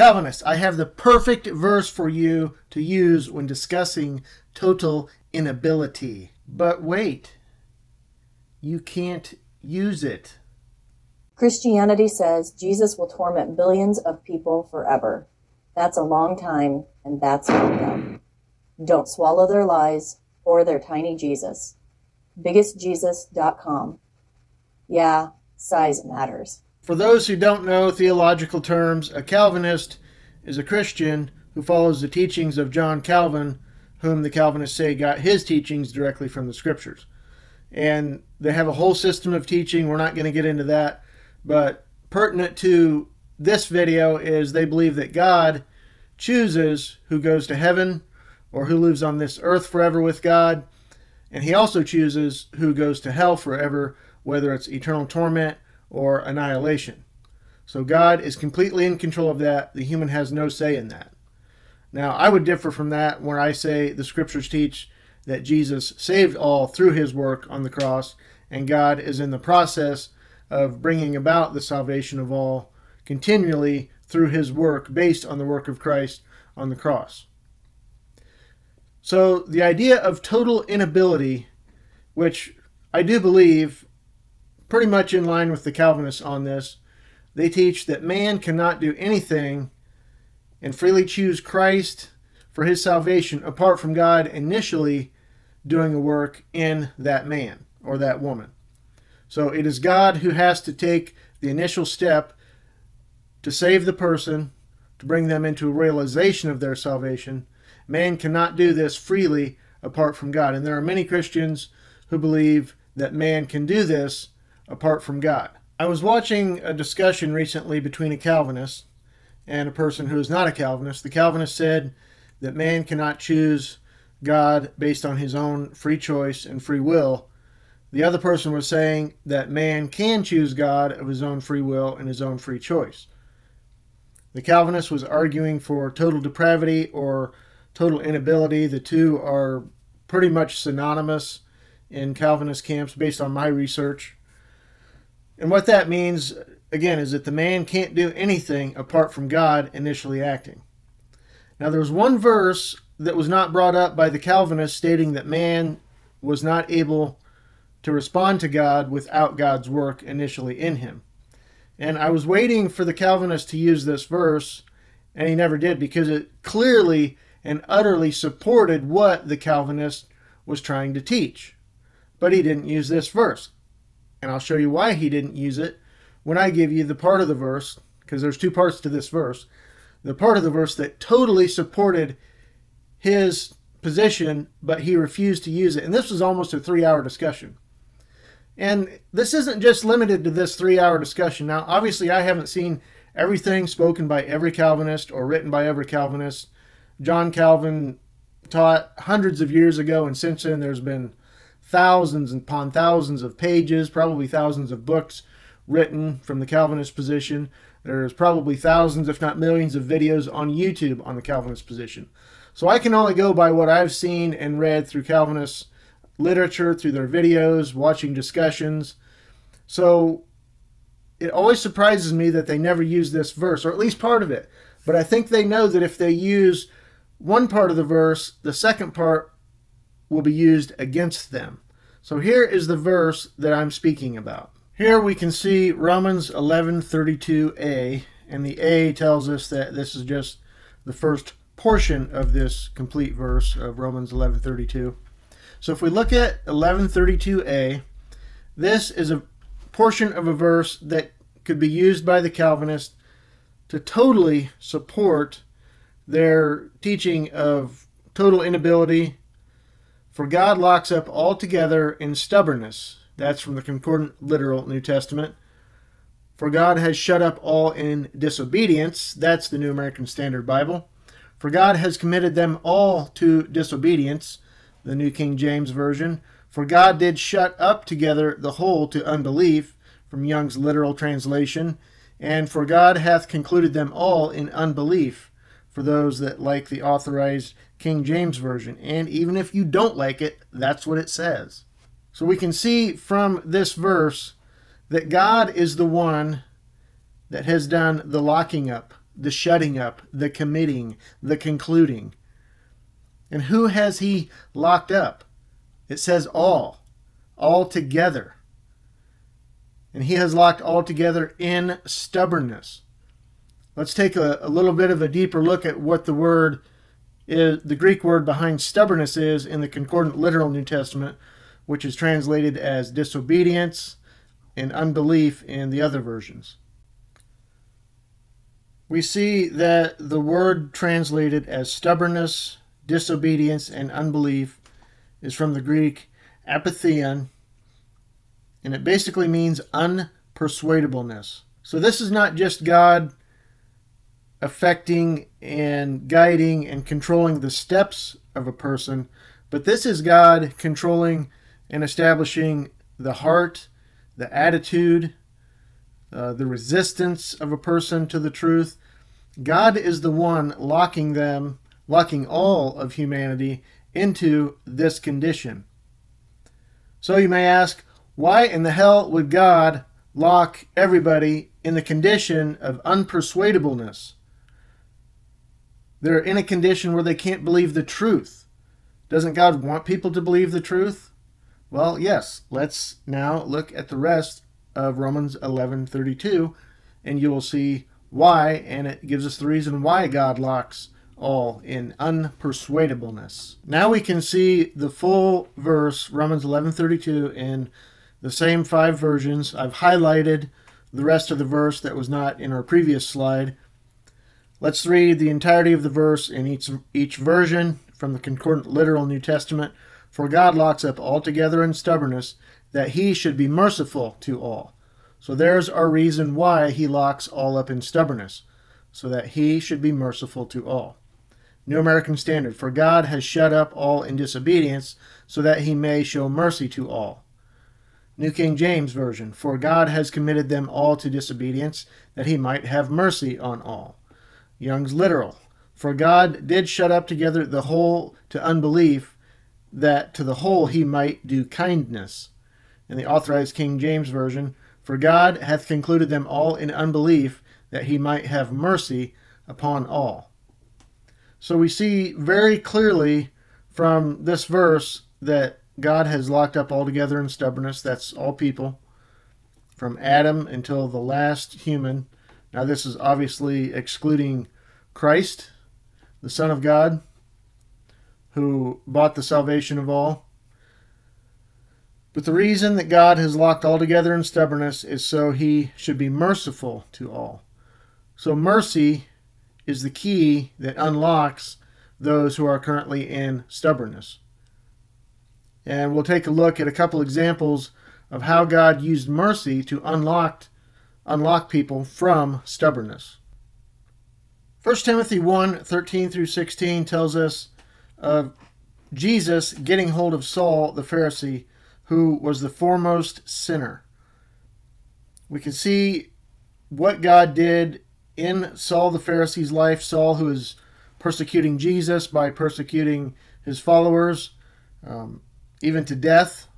Calvinists, I have the perfect verse for you to use when discussing total inability. But wait, you can't use it. Christianity says Jesus will torment billions of people forever. That's a long time, and that's not enough. Don't swallow their lies or their tiny Jesus. BiggestJesus.com. Yeah, size matters. For those who don't know theological terms, a Calvinist is a Christian who follows the teachings of John Calvin, whom the Calvinists say got his teachings directly from the Scriptures. And they have a whole system of teaching. We're not going to get into that. But pertinent to this video is they believe that God chooses who goes to heaven or who lives on this earth forever with God. And he also chooses who goes to hell forever, whether it's eternal torment or annihilation. So God is completely in control of that. The human has no say in that. Now, I would differ from that when I say the Scriptures teach that Jesus saved all through his work on the cross, and God is in the process of bringing about the salvation of all continually through his work based on the work of Christ on the cross. So the idea of total inability, which I do believe pretty much in line with the Calvinists on this, they teach that man cannot do anything and freely choose Christ for his salvation apart from God initially doing a work in that man or that woman. So it is God who has to take the initial step to save the person, to bring them into a realization of their salvation. Man cannot do this freely apart from God. And there are many Christians who believe that man can do this apart from God. I was watching a discussion recently between a Calvinist and a person who is not a Calvinist. The Calvinist said that man cannot choose God based on his own free choice and free will. The other person was saying that man can choose God of his own free will and his own free choice. The Calvinist was arguing for total depravity or total inability. The two are pretty much synonymous in Calvinist camps based on my research. And what that means, again, is that the man can't do anything apart from God initially acting. Now, there was one verse that was not brought up by the Calvinists stating that man was not able to respond to God without God's work initially in him. And I was waiting for the Calvinist to use this verse, and he never did, because it clearly and utterly supported what the Calvinist was trying to teach. But he didn't use this verse. And I'll show you why he didn't use it when I give you the part of the verse, because there's two parts to this verse. The part of the verse that totally supported his position, but he refused to use it. And this was almost a 3-hour discussion. And this isn't just limited to this 3-hour discussion. Now, obviously, I haven't seen everything spoken by every Calvinist or written by every Calvinist. John Calvin taught hundreds of years ago, and since then there's been thousands upon thousands of pages, probably thousands of books written from the Calvinist position. There's probably thousands, if not millions, of videos on YouTube on the Calvinist position. So I can only go by what I've seen and read through Calvinist literature, through their videos, watching discussions. So it always surprises me that they never use this verse, or at least part of it. But I think they know that if they use one part of the verse, the second part will be used against them. So here is the verse that I'm speaking about. Here we can see Romans 11:32a, and the A tells us that this is just the first portion of this complete verse of Romans 11:32. So if we look at 11:32a, this is a portion of a verse that could be used by the Calvinist to totally support their teaching of total inability. For God locks up altogether in stubbornness. That's from the Concordant Literal New Testament. For God has shut up all in disobedience. That's the New American Standard Bible. For God has committed them all to disobedience. The New King James Version. For God did shut up together the whole to unbelief. From Young's Literal Translation. And for God hath concluded them all in unbelief. For those that like the authorized King James Version. And even if you don't like it, that's what it says. So we can see from this verse that God is the one that has done the locking up, the shutting up, the committing, the concluding. And who has he locked up? It says all together. And he has locked all together in stubbornness. Let's take a little bit of a deeper look at what the word is, the Greek word behind stubbornness is in the Concordant Literal New Testament, which is translated as disobedience and unbelief in the other versions. We see that the word translated as stubbornness, disobedience, and unbelief is from the Greek apatheion, and it basically means unpersuadableness. So this is not just God affecting and guiding and controlling the steps of a person, but this is God controlling and establishing the heart, the attitude, the resistance of a person to the truth. God is the one locking all of humanity into this condition. So you may ask, why in the hell would God lock everybody in the condition of unpersuadableness? They're in a condition where they can't believe the truth. Doesn't God want people to believe the truth? Well, yes. Let's now look at the rest of Romans 11:32, and you will see why, and it gives us the reason why God locks all in unpersuadableness. Now we can see the full verse, Romans 11:32, in the same five versions. I've highlighted the rest of the verse that was not in our previous slide. Let's read the entirety of the verse in each version from the Concordant Literal New Testament. For God locks up altogether in stubbornness, that he should be merciful to all. So there's our reason why he locks all up in stubbornness, so that he should be merciful to all. New American Standard. For God has shut up all in disobedience, so that he may show mercy to all. New King James Version. For God has committed them all to disobedience, that he might have mercy on all. Young's Literal. For God did shut up together the whole to unbelief, that to the whole he might do kindness. In the Authorized King James Version, for God hath concluded them all in unbelief, that he might have mercy upon all. So we see very clearly from this verse that God has locked up altogether in stubbornness. That's all people, from Adam until the last human. Now this is obviously excluding Christ, the Son of God, who bought the salvation of all. But the reason that God has locked all together in stubbornness is so he should be merciful to all. So mercy is the key that unlocks those who are currently in stubbornness. And we'll take a look at a couple examples of how God used mercy to unlock people from stubbornness. 1 Timothy 1:13-16 tells us of Jesus getting hold of Saul the Pharisee, who was the foremost sinner. We can see what God did in Saul the Pharisee's life. Saul, who is persecuting Jesus by persecuting his followers, even to death,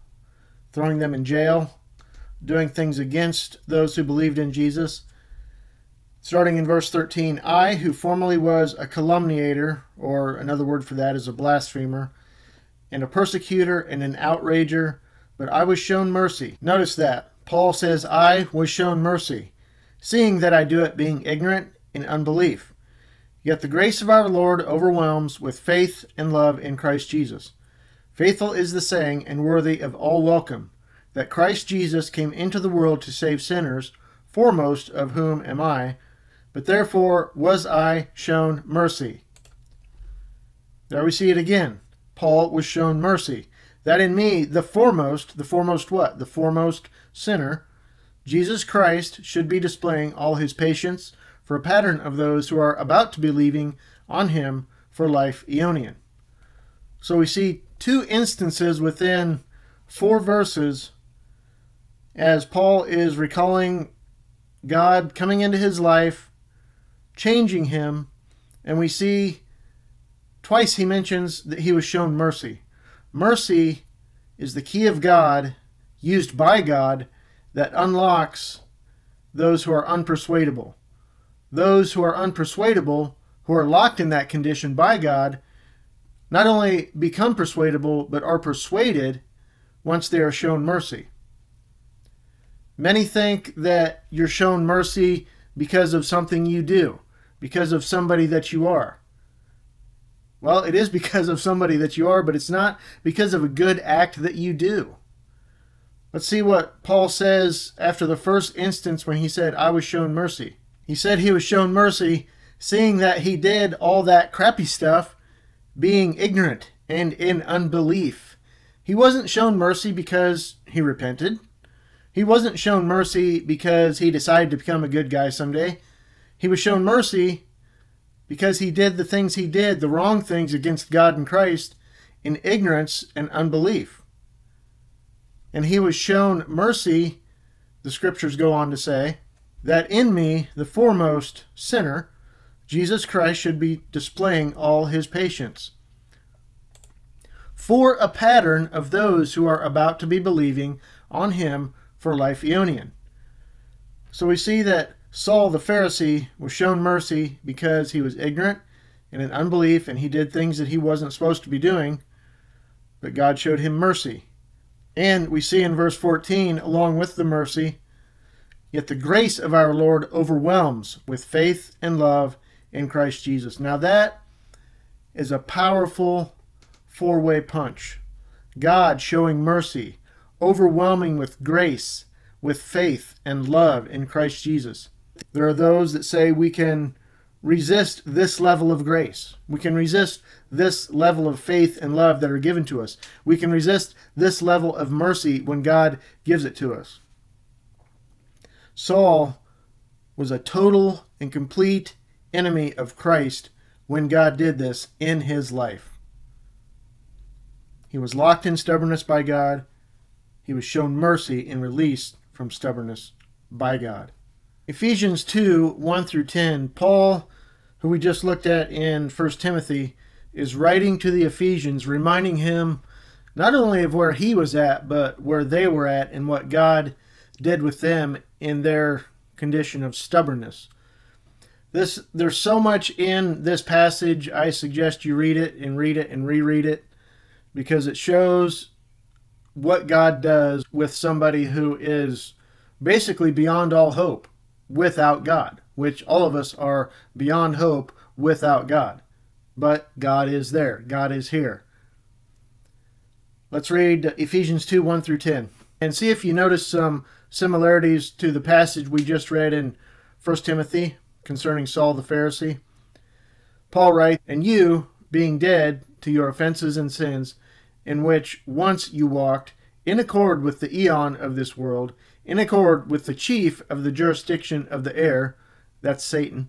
throwing them in jail, doing things against those who believed in Jesus. Starting in verse 13, I, who formerly was a calumniator, or another word for that is a blasphemer, and a persecutor and an outrager, but I was shown mercy. Notice that. Paul says, I was shown mercy, seeing that I do it being ignorant in unbelief. Yet the grace of our Lord overwhelms with faith and love in Christ Jesus. Faithful is the saying and worthy of all welcome, that Christ Jesus came into the world to save sinners, foremost of whom am I, but therefore was I shown mercy. There we see it again. Paul was shown mercy. That in me, the foremost what? The foremost sinner, Jesus Christ, should be displaying all his patience for a pattern of those who are about to be leaving on him for life Eonian. So we see two instances within four verses as Paul is recalling God coming into his life, changing him, and we see twice he mentions that he was shown mercy. Mercy is the key of God, used by God, that unlocks those who are unpersuadable, those who are unpersuadable, who are locked in that condition by God, not only become persuadable, but are persuaded once they are shown mercy. Many think that you're shown mercy because of something you do, because of somebody that you are. Well, it is because of somebody that you are, but it's not because of a good act that you do. Let's see what Paul says after the first instance when he said, I was shown mercy. He said he was shown mercy seeing that he did all that crappy stuff being ignorant and in unbelief. He wasn't shown mercy because he repented. He wasn't shown mercy because he decided to become a good guy someday. He was shown mercy because he did the things he did, the wrong things against God and Christ, in ignorance and unbelief. And he was shown mercy, the scriptures go on to say, that in me, the foremost sinner, Jesus Christ should be displaying all his patience, for a pattern of those who are about to be believing on him for life Eonian. So we see that Saul the Pharisee was shown mercy because he was ignorant and in unbelief, and he did things that he wasn't supposed to be doing, but God showed him mercy. And we see in verse 14, along with the mercy, yet the grace of our Lord overwhelms with faith and love in Christ Jesus. Now that is a powerful four-way punch. God showing mercy, overwhelming with grace, with faith and love in Christ Jesus. There are those that say we can resist this level of grace. We can resist this level of faith and love that are given to us. We can resist this level of mercy when God gives it to us. Saul was a total and complete enemy of Christ when God did this in his life. He was locked in stubbornness by God. He was shown mercy and released from stubbornness by God. Ephesians 2:1-10, Paul, who we just looked at in 1 Timothy, is writing to the Ephesians, reminding him not only of where he was at, but where they were at and what God did with them in their condition of stubbornness. There's so much in this passage, I suggest you read it and read it and reread it, because it shows what God does with somebody who is basically beyond all hope without God, which all of us are beyond hope without God. But God is there. God is here. Let's read Ephesians 2:1-10 and see if you notice some similarities to the passage we just read in 1 Timothy concerning Saul the Pharisee. Paul writes, "And you, being dead to your offenses and sins, in which once you walked, in accord with the eon of this world, in accord with the chief of the jurisdiction of the air," that's Satan,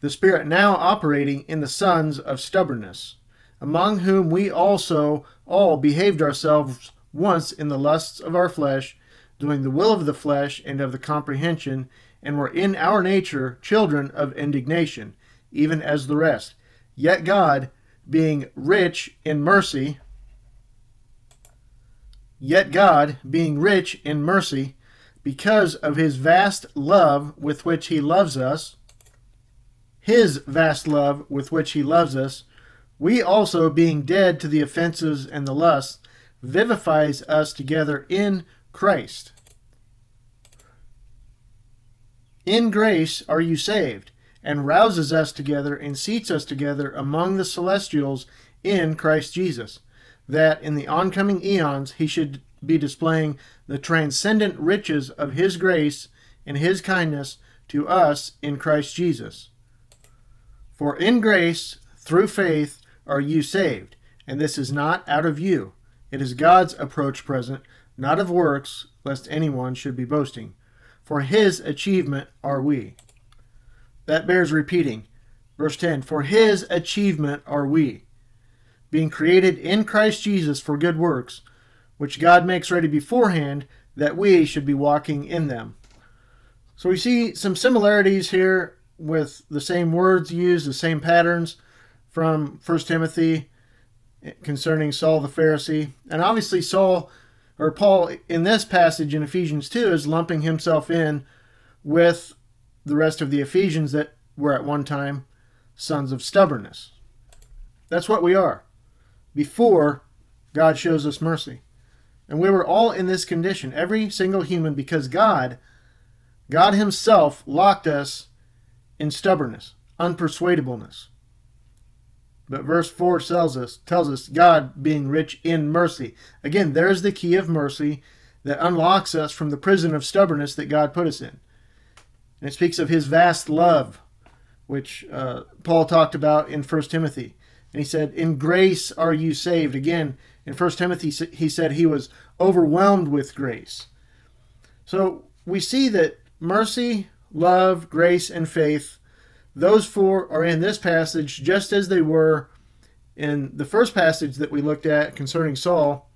"the spirit now operating in the sons of stubbornness, among whom we also all behaved ourselves once in the lusts of our flesh, doing the will of the flesh and of the comprehension, and were in our nature children of indignation, even as the rest. Yet God, being rich in mercy," yet God, being rich in mercy, because of his vast love with which he loves us, we also, being dead to the offenses and the lusts, vivifies us together in Christ. In grace are you saved, and rouses us together and seats us together among the celestials in Christ Jesus, that in the oncoming eons he should be displaying the transcendent riches of his grace and his kindness to us in Christ Jesus. For in grace, through faith, are you saved, and this is not out of you. It is God's approach present, not of works, lest anyone should be boasting. For his achievement are we. That bears repeating. Verse 10, for his achievement are we, being created in Christ Jesus for good works, which God makes ready beforehand, that we should be walking in them. So we see some similarities here with the same words used, the same patterns from 1 Timothy concerning Saul the Pharisee. And obviously Paul in this passage in Ephesians 2 is lumping himself in with the rest of the Ephesians that were at one time sons of stubbornness. That's what we are before God shows us mercy. And we were all in this condition, every single human, because God himself locked us in stubbornness, unpersuadableness. But verse 4 tells us God being rich in mercy. Again, there's the key of mercy that unlocks us from the prison of stubbornness that God put us in. And it speaks of his vast love, which Paul talked about in 1 Timothy. And he said, in grace are you saved. Again, in 1 Timothy, he said he was overwhelmed with grace. So we see that mercy, love, grace, and faith, those four are in this passage just as they were in the first passage that we looked at concerning Saul.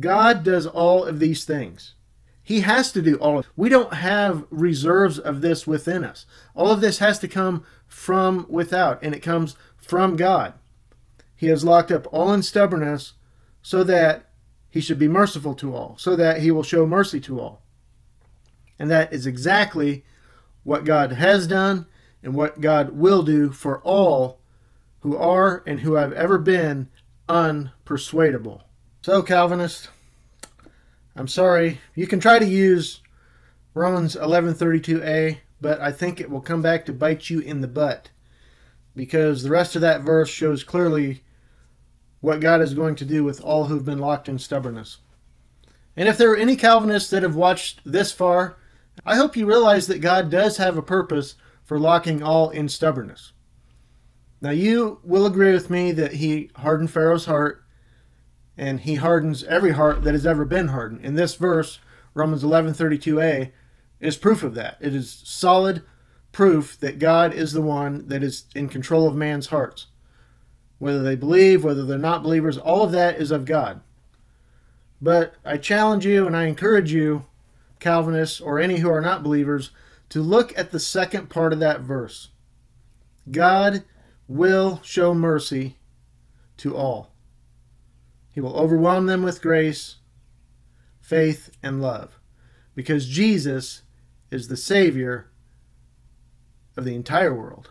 God does all of these things. He has to do all of it. We don't have reserves of this within us. All of this has to come from without, and it comes from God. He has locked up all in stubbornness so that he should be merciful to all, so that he will show mercy to all. And that is exactly what God has done and what God will do for all who are and who have ever been unpersuadable. So Calvinist, I'm sorry. You can try to use Romans 11:32a, but I think it will come back to bite you in the butt, because the rest of that verse shows clearly what God is going to do with all who've been locked in stubbornness. And if there are any Calvinists that have watched this far, I hope you realize that God does have a purpose for locking all in stubbornness. Now you will agree with me that he hardened Pharaoh's heart, and he hardens every heart that has ever been hardened. In this verse, Romans 11:32a is proof of that. It is solid proof that God is the one that is in control of man's hearts. Whether they believe, whether they're not believers, all of that is of God. But I challenge you and I encourage you, Calvinists or any who are not believers, to look at the second part of that verse. God will show mercy to all. He will overwhelm them with grace, faith, and love, because Jesus is the Savior of the entire world.